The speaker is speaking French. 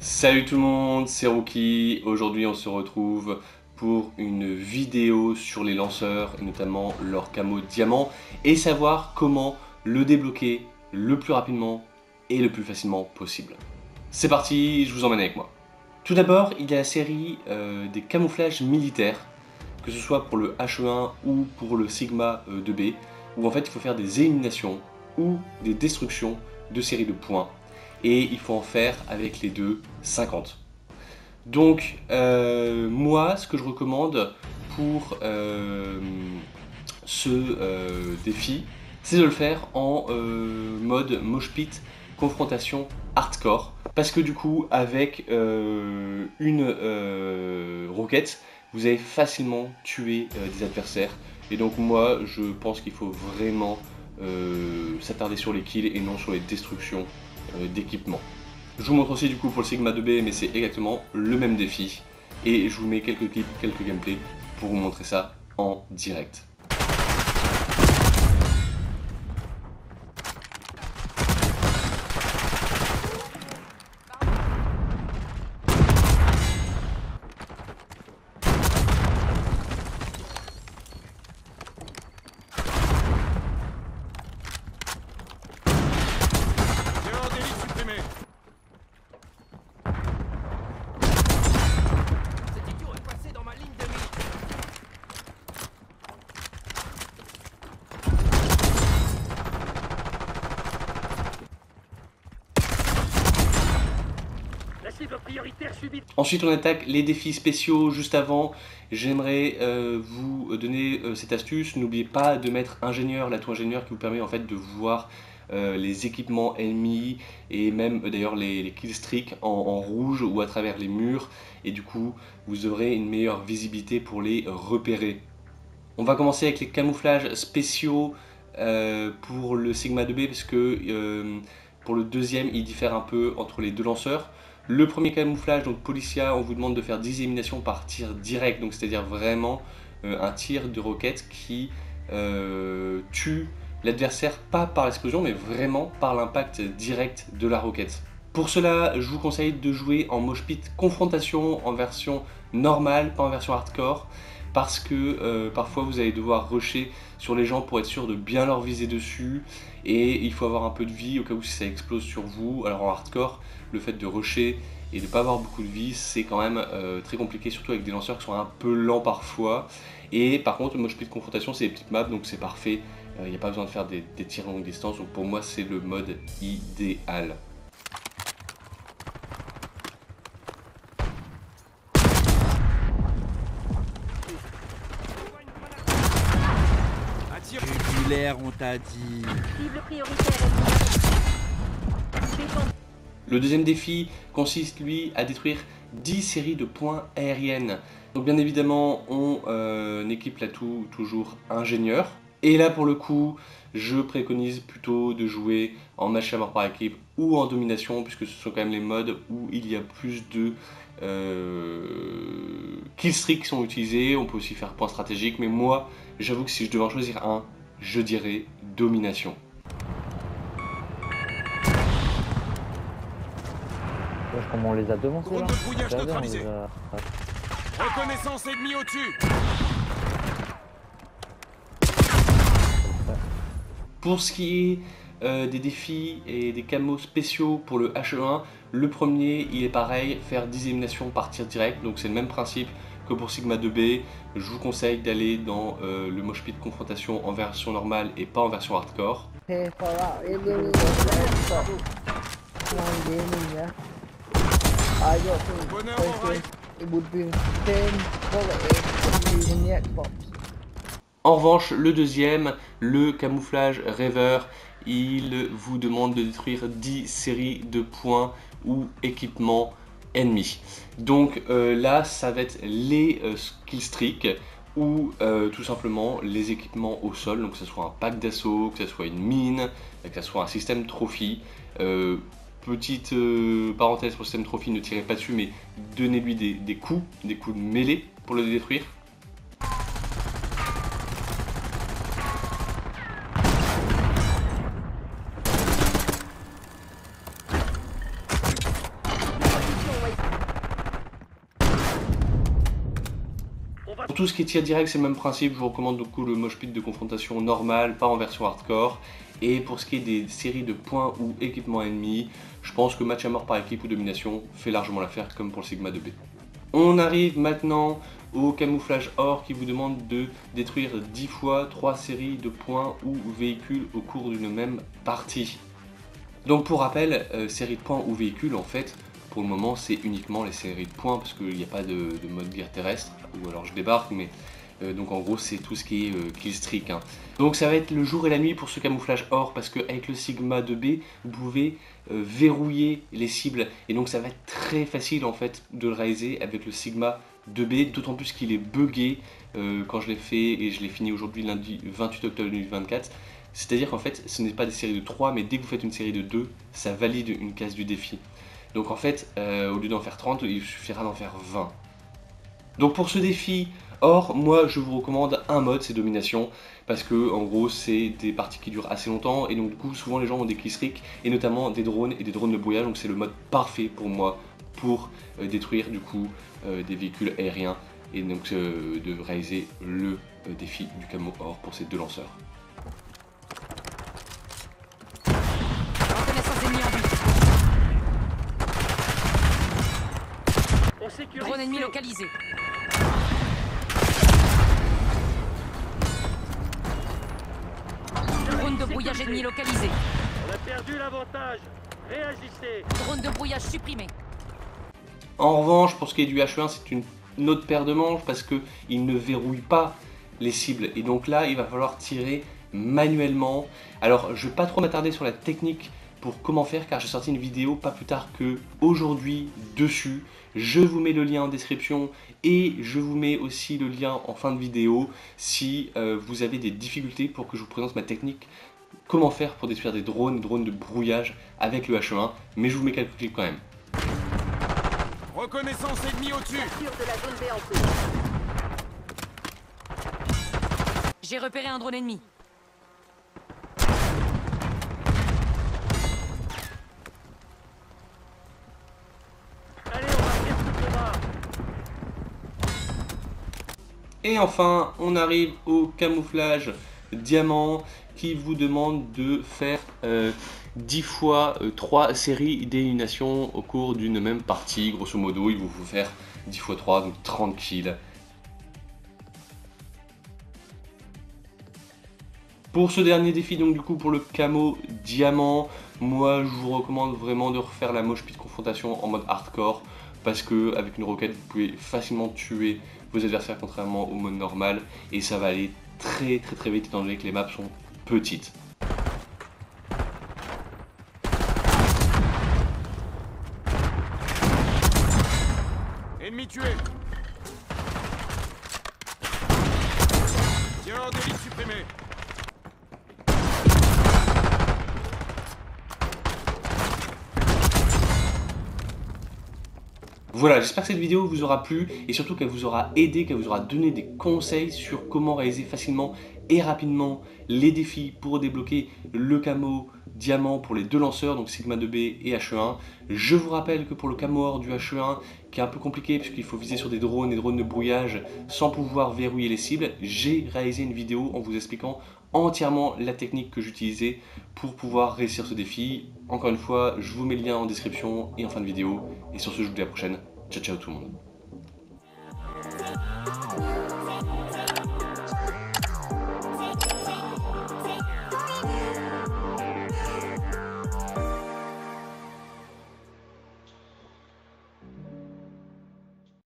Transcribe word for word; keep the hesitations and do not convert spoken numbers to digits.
Salut tout le monde, c'est Rookie. Aujourd'hui on se retrouve pour une vidéo sur les lanceurs et notamment leur camo diamant et savoir comment le débloquer le plus rapidement et le plus facilement possible. C'est parti, je vous emmène avec moi. Tout d'abord, il y a la série euh, des camouflages militaires, que ce soit pour le H E un ou pour le Sigma euh, deux B, où en fait il faut faire des éliminations ou des destructions de séries de points. Et il faut en faire avec les deux cinquante. Donc euh, moi ce que je recommande pour euh, ce euh, défi, c'est de le faire en euh, mode Moshpit confrontation hardcore. Parce que du coup avec euh, une euh, roquette, vous allez facilement tuer euh, des adversaires. Et donc moi je pense qu'il faut vraiment euh, s'attarder sur les kills et non sur les destructions d'équipement. Je vous montre aussi du coup pour le Sigma deux B, mais c'est exactement le même défi et je vous mets quelques clips, quelques gameplays pour vous montrer ça en direct. Ensuite on attaque les défis spéciaux. Juste avant, j'aimerais euh, vous donner euh, cette astuce. N'oubliez pas de mettre ingénieur, l'atout ingénieur qui vous permet en fait de voir euh, les équipements ennemis et même euh, d'ailleurs les, les killstreaks en, en rouge ou à travers les murs, et du coup vous aurez une meilleure visibilité pour les repérer. On va commencer avec les camouflages spéciaux euh, pour le Sigma deux B parce que euh, pour le deuxième il diffère un peu entre les deux lanceurs. Le premier camouflage, donc Policia, on vous demande de faire dix éliminations par tir direct, donc c'est-à-dire vraiment euh, un tir de roquette qui euh, tue l'adversaire, pas par l'explosion, mais vraiment par l'impact direct de la roquette. Pour cela, je vous conseille de jouer en Moshpit confrontation, en version normale, pas en version hardcore, parce que euh, parfois vous allez devoir rusher sur les gens pour être sûr de bien leur viser dessus, et il faut avoir un peu de vie au cas où ça explose sur vous. Alors en hardcore, le fait de rusher et de ne pas avoir beaucoup de vie, c'est quand même euh, très compliqué, surtout avec des lanceurs qui sont un peu lents parfois. Et par contre, le Moshpit de confrontation, c'est des petites maps, donc c'est parfait, il euh, n'y a pas besoin de faire des, des tirs à longue distance, donc pour moi c'est le mode idéal. On t'a dit. Le deuxième défi consiste lui à détruire dix séries de points aériennes. Donc bien évidemment on euh, équipe l'atout toujours ingénieur. Et là pour le coup je préconise plutôt de jouer en match à mort par équipe ou en domination, puisque ce sont quand même les modes où il y a plus de euh, killstreaks qui sont utilisés. On peut aussi faire points stratégiques, mais moi j'avoue que si je devais en choisir un, je dirais domination. Comment on les a devancés là ? Reconnaissance ennemie au-dessus. Pour ce qui est euh, des défis et des camos spéciaux pour le H E un, le premier il est pareil, faire dix éliminations par tir direct, donc c'est le même principe que pour Sigma deux B. Je vous conseille d'aller dans euh, le Moshpit de confrontation en version normale et pas en version hardcore. En revanche, le deuxième, le camouflage rêveur, il vous demande de détruire dix séries de points ou équipements ennemis. Donc euh, là ça va être les euh, killstreaks ou euh, tout simplement les équipements au sol, donc que ce soit un pack d'assaut, que ce soit une mine, que ce soit un système trophy. Euh, petite euh, parenthèse pour le système trophy, ne tirez pas dessus mais donnez-lui des, des coups, des coups de mêlée pour le détruire. Pour tout ce qui est tir direct, c'est le même principe, je vous recommande du coup le Moshpit de confrontation normal, pas en version hardcore. Et pour ce qui est des séries de points ou équipements ennemis, je pense que match à mort par équipe ou domination fait largement l'affaire comme pour le Sigma deux B. On arrive maintenant au camouflage or qui vous demande de détruire dix fois trois séries de points ou véhicules au cours d'une même partie. Donc pour rappel, euh, série de points ou véhicules, en fait, pour le moment c'est uniquement les séries de points parce qu'il n'y a pas de, de mode guerre terrestre, ou alors je débarque, mais euh, donc en gros c'est tout ce qui est euh, killstreak. Hein. Donc ça va être le jour et la nuit pour ce camouflage or parce qu'avec le Sigma deux B, vous pouvez euh, verrouiller les cibles et donc ça va être très facile en fait de le réaliser avec le Sigma deux B, d'autant plus qu'il est buggé euh, quand je l'ai fait et je l'ai fini aujourd'hui lundi vingt-huit octobre deux mille vingt-quatre. C'est-à-dire qu'en fait, ce n'est pas des séries de trois, mais dès que vous faites une série de deux, ça valide une case du défi. Donc en fait, euh, au lieu d'en faire trente, il suffira d'en faire vingt. Donc pour ce défi, or, moi je vous recommande un mode, c'est domination, parce que en gros c'est des parties qui durent assez longtemps, et donc du coup souvent les gens ont des killstreaks, et notamment des drones et des drones de brouillage, donc c'est le mode parfait pour moi pour euh, détruire du coup euh, des véhicules aériens, et donc euh, de réaliser le euh, défi du camo or pour ces deux lanceurs. Drone ennemi localisé. Drone de brouillage ennemi localisé. On a perdu l'avantage. Réagissez. Drone de brouillage supprimé. En revanche, pour ce qui est du H E un, c'est une autre paire de manches parce que il ne verrouille pas les cibles. Et donc là, il va falloir tirer manuellement. Alors, je ne vais pas trop m'attarder sur la technique pour comment faire car j'ai sorti une vidéo pas plus tard que aujourd'hui dessus. Je vous mets le lien en description et je vous mets aussi le lien en fin de vidéo si euh, vous avez des difficultés pour que je vous présente ma technique comment faire pour détruire des drones, drones de brouillage avec le H E un, mais je vous mets quelques clips quand même. Reconnaissance ennemie au-dessus. J'ai repéré un drone ennemi. Et enfin, on arrive au camouflage diamant qui vous demande de faire euh, dix fois euh, trois séries d'élimination au cours d'une même partie. Grosso modo, il vous faut faire dix fois trois, donc trente kills. Pour ce dernier défi, donc du coup pour le camo diamant, moi je vous recommande vraiment de refaire la Moshpit confrontation en mode hardcore. Parce que avec une roquette, vous pouvez facilement tuer vos adversaires contrairement au mode normal. Et ça va aller très très très vite étant donné que les maps sont petites. Ennemi tué. Tiens, délit supprimé. Voilà, j'espère que cette vidéo vous aura plu et surtout qu'elle vous aura aidé, qu'elle vous aura donné des conseils sur comment réaliser facilement et rapidement les défis pour débloquer le camo diamant pour les deux lanceurs, donc Sigma deux B et H E un. Je vous rappelle que pour le camo or du H E un, qui est un peu compliqué puisqu'il faut viser sur des drones et drones de brouillage sans pouvoir verrouiller les cibles, j'ai réalisé une vidéo en vous expliquant entièrement la technique que j'utilisais pour pouvoir réussir ce défi. Encore une fois, je vous mets le lien en description et en fin de vidéo. Et sur ce, je vous dis à la prochaine. Ciao, ciao tout le monde.